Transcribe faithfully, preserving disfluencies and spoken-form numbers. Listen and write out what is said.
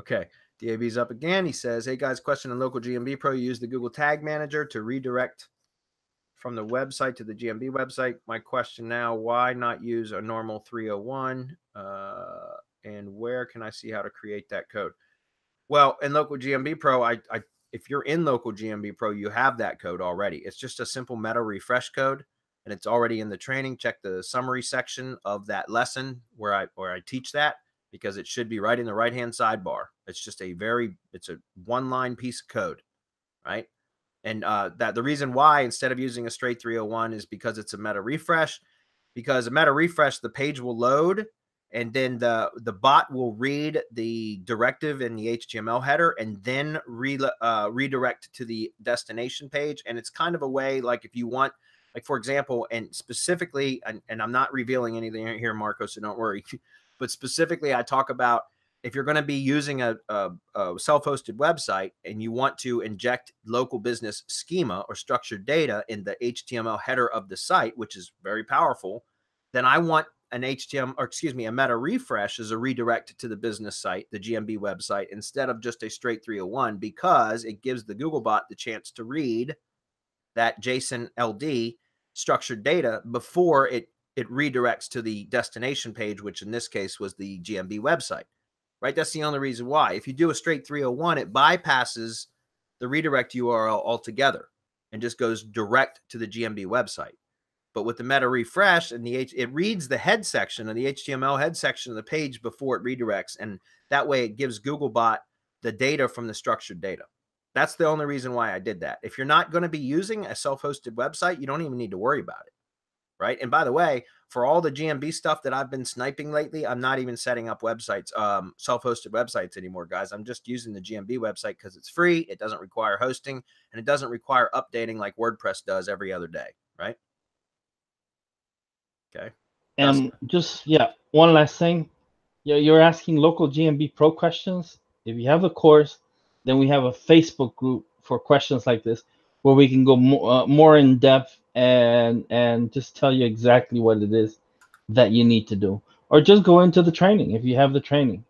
Okay, D A B's up again. He says, hey guys, question on Local G M B Pro. You use the Google Tag Manager to redirect from the website to the G M B website. My question now, why not use a normal three oh one? Uh, and where can I see how to create that code? Well, in Local G M B Pro, I, I, if you're in Local G M B Pro, you have that code already. It's just a simple meta refresh code, and it's already in the training. Check the summary section of that lesson where I, where I teach that, because it should be right in the right-hand sidebar. It's just a very, it's a one-line piece of code, right? And uh, that the reason why, instead of using a straight three oh one, is because it's a meta refresh. Because a meta refresh, the page will load, and then the, the bot will read the directive in the H T M L header and then re, uh, redirect to the destination page. And it's kind of a way, like if you want, like for example, and specifically, and, and I'm not revealing anything here, Marco, so don't worry. But specifically, I talk about if you're going to be using a, a, a self-hosted website and you want to inject local business schema or structured data in the H T M L header of the site, which is very powerful, then I want an H T M L, or excuse me, a meta refresh as a redirect to the business site, the G M B website, instead of just a straight three oh one, because it gives the Googlebot the chance to read that JSON L D structured data before it it redirects to the destination page, which in this case was the G M B website, right? That's the only reason why. If you do a straight three oh one, it bypasses the redirect U R L altogether and just goes direct to the G M B website. But with the meta refresh, and the H it reads the head section of the H T M L head section of the page before it redirects. And that way it gives Googlebot the data from the structured data. That's the only reason why I did that. If you're not going to be using a self-hosted website, you don't even need to worry about it. Right. And by the way, for all the G M B stuff that I've been sniping lately, I'm not even setting up websites, um, self-hosted websites anymore, guys. I'm just using the G M B website because it's free. It doesn't require hosting, and it doesn't require updating like WordPress does every other day. Right. Okay. And just, yeah, one last thing. Yeah, you're asking Local G M B Pro questions. If you have the course, then we have a Facebook group for questions like this, where we can go more, uh, more in depth and and just tell you exactly what it is that you need to do, or just go into the training if you have the training.